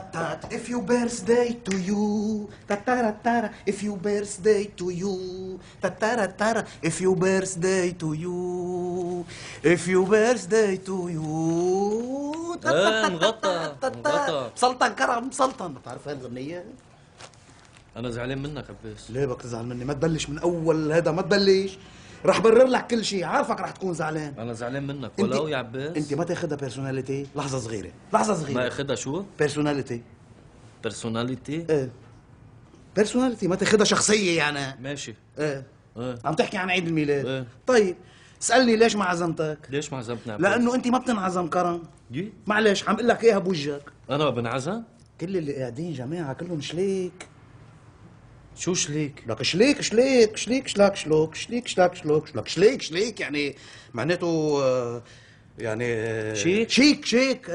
ta-ta-ta-ta. If your birthday to you, ta-ta-ta-ta-ta. If your birthday to you, ta-ta-ta-ta-ta. If your birthday to you, if your birthday to you. مغطى مغطى سلطان كرم سلطان. بتعرف هالغنية؟ أنا زعلان منك عباس. ليه بك تزعل مني؟ ما تبلش من أول هذا، ما تبلش. رح برر لك كل شيء، عارفك رح تكون زعلان. انا زعلان منك ولو يا عباس. انت ما تاخذها بيرسوناليتي، لحظة صغيرة، لحظة صغيرة. ما اخذها شو؟ بيرسوناليتي. بيرسوناليتي؟ ايه. بيرسوناليتي ما تاخذها شخصية يعني. ماشي. ايه. ايه. عم تحكي عن عيد الميلاد. ايه. طيب، اسألني ليش ما عزمتك؟ ليش ما عزمتني عباس؟ لأنه أنت ما بتنعزم كرم. يي؟ معلش، عم أقول لك إياها بوجهك. أنا ما بنعزم؟ كل اللي قاعدين جماعة كلهم شليك. شو شليك؟ لك شليك شليك شليك شلك شلوك شليك شلك شلوك شلك شليك شليك يعني معناته يعني شيك شيك شيك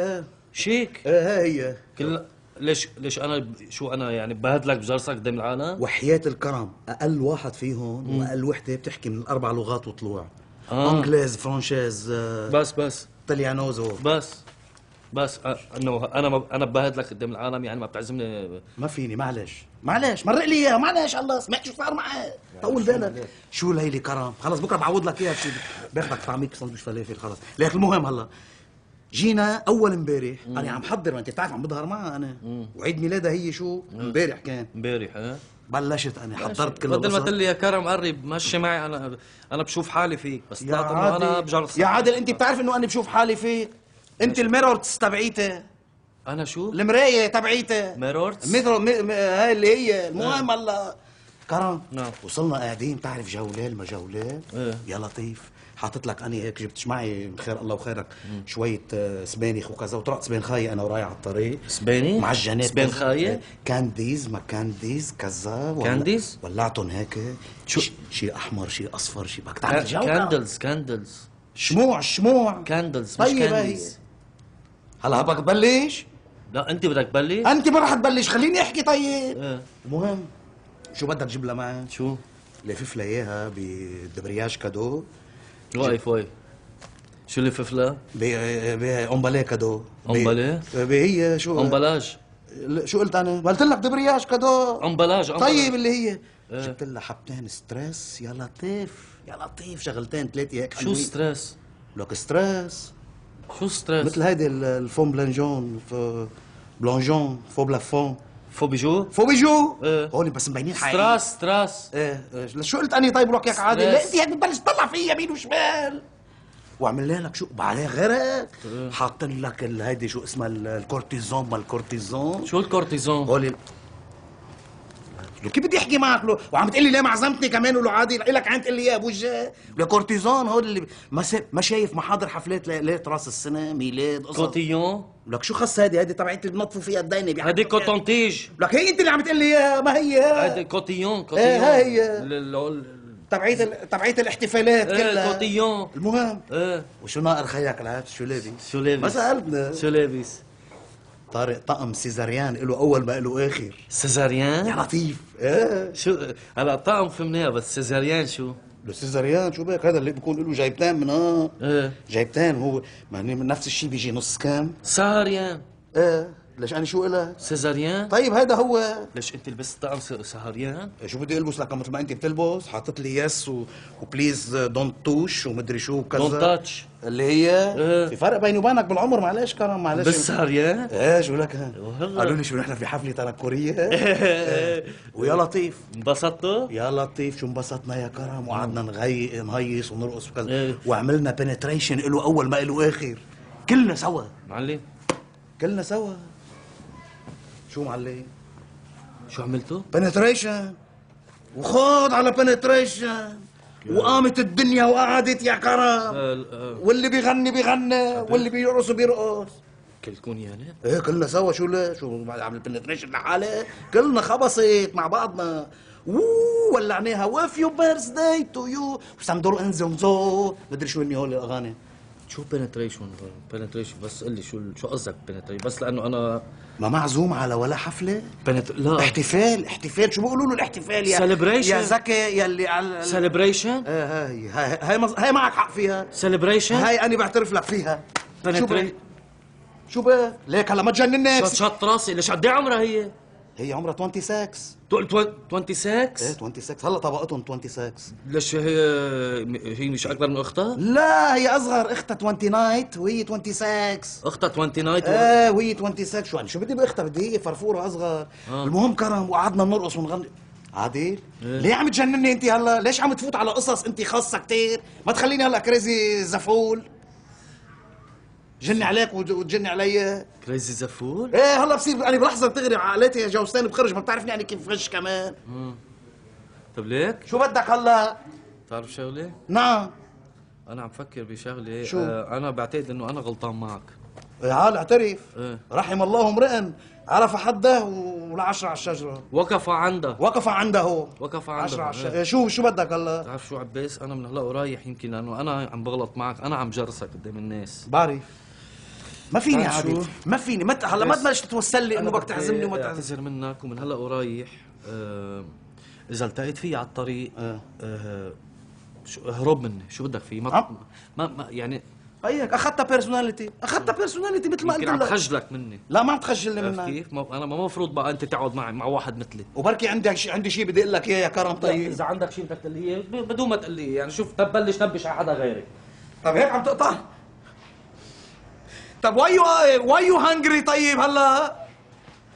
شيك ها هي كل. ليش انا شو انا يعني بهدلك بجرسك قدام العالم؟ وحياة الكرم اقل واحد فيهم واقل وحده بتحكي من الاربع لغات وطلوع انجليز فرنشيز بس طليانوزو بس انه انا ببهدلك قدام العالم يعني ما بتعزمني. ما فيني معلش مرق لي اياها معلش. الله سمعت شو صار معك، طول بالك شو ليلي كرم. خلص بكره بعوض لك اياها بشي باخذك طعميك سندويش فلافل خلص. لكن المهم هلا جينا اول امبارح انا عم حضر، ما انت بتعرف عم بظهر معها انا وعيد ميلادها هي شو امبارح كان امبارح بلشت انا حضرت كل بدل ما تقول لي يا كرم قرب مشي معي. انا بشوف حالي فيك بس طلعت انا بجرس يا عادل. انت بتعرف انه انا بشوف حالي فيك. انت الميرورتس تبعيتي. انا شو؟ المرايه تبعيتي. ميرورتس هاي اللي هي المهم. هلا كرم وصلنا قاعدين بتعرف جولال ما جولال يا لطيف. حاطط لك اني هيك جبتش معي من خير الله وخيرك شويه سبانخ وكذا وطرقت سبان خايه انا ورايح على الطريق. سبانخ؟ معجنات سبان خايه؟ كانديز ما كانديز كذا كانديز؟ ولعتهم هيك شو شيء احمر شيء اصفر شيء بدك تعمل جو. كاندلز شموع كاندلز مش كانديز. هلا بدك تبلش؟ لا انت بدك تبلش؟ انت ما رح تبلش خليني احكي طيب. المهم شو بدك تجيب لها معك؟ شو؟ لفف لها اياها بدبرياج كادو. واقف شو لفف لها؟ بأمبالي كادو. أمبالي؟ هي شو؟ أمبالاج. شو قلت انا؟ قلت لك دبرياج كادو. أمبالاج طيب اللي هي جبت لها حبتين ستريس يا لطيف يا لطيف شغلتين ثلاثة هيك حلوين. شو ستريس؟ لك ستريس شو ستريس؟ مثل هيدي الفون بلانجون بلانجون فو بلافون فو بيجو هول بس مبينين حقيقي. ستراس شو قلت اني طيب روك ياك عادي. لا انت هيك بتبلش تطلع في يمين وشمال وعملنا لك شو بعدين غيرك حاطين لك هيدي شو اسمها الكورتيزون. ما الكورتيزون شو الكورتيزون؟ هول كيف بدي احكي معك له وعم تقول لي ليه ما عزمتني كمان ولو عادي لك عم تقول لي اياه بوجهي. الكورتيزون هو اللي ما شايف محاضر حفلات ليله راس السنه ميلاد قصص. كوتيون لك شو خص هذه؟ هذه تبعت اللي بنطفوا فيها الدينه هذه كوتونتيج. لك هي انت اللي عم تقول لي اياها ما هي هذه كوتيون هي تبعيت الاحتفالات كلها كوتيون. المهم وشو ناقر خيك العاد؟ شو لابس؟ ما سالتنا شو لابس؟ طارق طقم سيزاريان له اول ما له اخر. سيزاريان؟ يا لطيف شو هلا طقم فهمناها بس سيزاريان شو؟ السيزاريان شو بك هذا اللي بيكون له جايبتين من جايبتين هو معني نفس الشيء بيجي نص كام؟ سهريان ليش انا شو قلها؟ سيزاريان؟ طيب هذا هو. ليش انت لبست طقم سهريان؟ شو بدي البس لك مثل ما انت بتلبس؟ حاطط لي يس وبليز دونت توش ومدري شو وكذا دونت تاتش اللي هي في فرق بيني وبينك بالعمر معلش كرم معلش بس سهريان؟ ايه شو لك قالوا لي شو نحن في حفله تنكريه ويا لطيف انبسطتوا؟ يا لطيف شو انبسطنا يا كرم وقعدنا نهيص ونرقص وكذا وعملنا بنتريشن له اول ما له اخر كلنا سوا معلم كلنا سوا. شو معلم؟ شو عملتوا؟ بنتريشن وخوض على بنتريشن وقامت الدنيا وقعدت يا كرم واللي بيغني واللي بيرقص كلكم يعني؟ ايه كلنا سوا. شو عمل بنتريشن لحالي كلنا خبصت مع بعضنا ولعناها وف يو بيرث داي تو يو وسندور انزمزو مدري شو هن هول الاغاني. شو بنتريشن بس قل لي شو قصدك بنتريشن؟ بس لانه انا ما معزوم على ولا حفله لا احتفال شو بيقولوا له الاحتفال يا سليبريشن يا زكي يا اللي على سليبريشن هاي معك حق فيها سليبريشن هاي انا بعترف لك فيها. شو بقى؟ ليك هلا ما تجنني. شط راسي، ليش قد ايه عمرها هي؟ هي عمرها 26. تقول 26؟ ايه 26، هلا طبقتهم 26. ليش هي مش اكبر من اختها؟ لا هي اصغر، اختها 29 وهي 26. اختها 29 ايه وهي 26. شو يعني شو بدي باختها؟ بدي هي فرفوره اصغر. المهم كرم وقعدنا نرقص ونغني. عادل إيه؟ ليه عم تجنني انت هلا؟ ليش عم تفوت على قصص انت خاصه كثير؟ ما تخليني هلا كريزي زفول. جني عليك وتجني علي كريزي زفول؟ ايه هلا بصير يعني بلحظه تغرب عقلتي جوزتين بخرج، ما بتعرفني يعني كيف غش كمان. طب ليك؟ شو بدك هلا؟ بتعرف شغله؟ نعم انا عم فكر بشغله. شو؟ انا بعتقد انه انا غلطان معك. تعال اعترف. إيه؟ رحم الله امرئ عرف حده والعشرة على الشجرة. وقف عنده. إيه؟ شو بدك هلا؟ بتعرف شو عباس؟ انا من هلا ورايح يمكن لانه انا عم بغلط معك، انا عم جرسك قدام الناس. بعرف ما فيني عادل، ما فيني هلا ما تبلش تتوسل لي انه بدك تعزمني وما تعزمني. اعتذر منك ومن هلا ورايح اذا التقيت فيي على الطريق اهرب مني. شو بدك فيه؟ ما يعني ايك اخذتها بيرسوناليتي، مثل ما قلت لك. عم تخجلك مني. لا ما عم تخجلني منك. كيف؟ انا ما المفروض بقى انت تقعد معي مع واحد مثلي. وبركي عندي شيء بدي اقول لك اياه يا كرم. طيب اذا عندك شيء بدك تقول لي اياه بدون ما تقول لي، يعني شوف بلش نبش على حدا غيري. طيب هيك عم تقطع. طيب واي يو هانجري؟ طيب هلا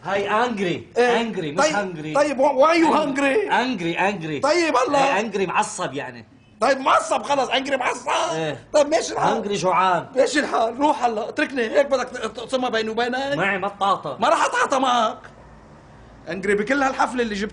هاي انجري. انجري مش هانجري. طيب واي يو هانجري؟ انجري. طيب هلا انجري معصب يعني. طيب معصب خلص، انجري معصب. طيب ماشي الحال. انجري جوعان. ماشي الحال، روح هلا اتركني. هيك بدك تقسمها بيني وبينك؟ معي ما تتعاطى. ما راح اتعاطى معك. انجري بكل هالحفله اللي جبتها.